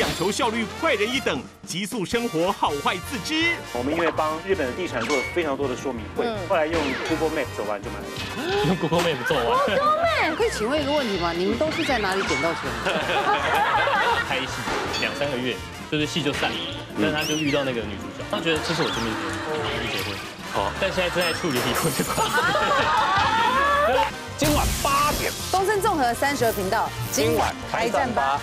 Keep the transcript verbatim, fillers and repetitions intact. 讲求效率快人一等，极速生活好坏自知。我们因为帮日本的地产做了非常多的说明会，嗯、后来用 Google Map 走完就蛮好。用 Google Map 走完。Google Map 可以请问一个问题吗？你们都是在哪里捡到钱的？拍戏两三个月，就是戏就散，但他就遇到那个女主角，他觉得这是我真命天女，就结婚。好，但现在正在处理离婚的关系。今晚八点，东森综合三十二频道，今晚开战吧。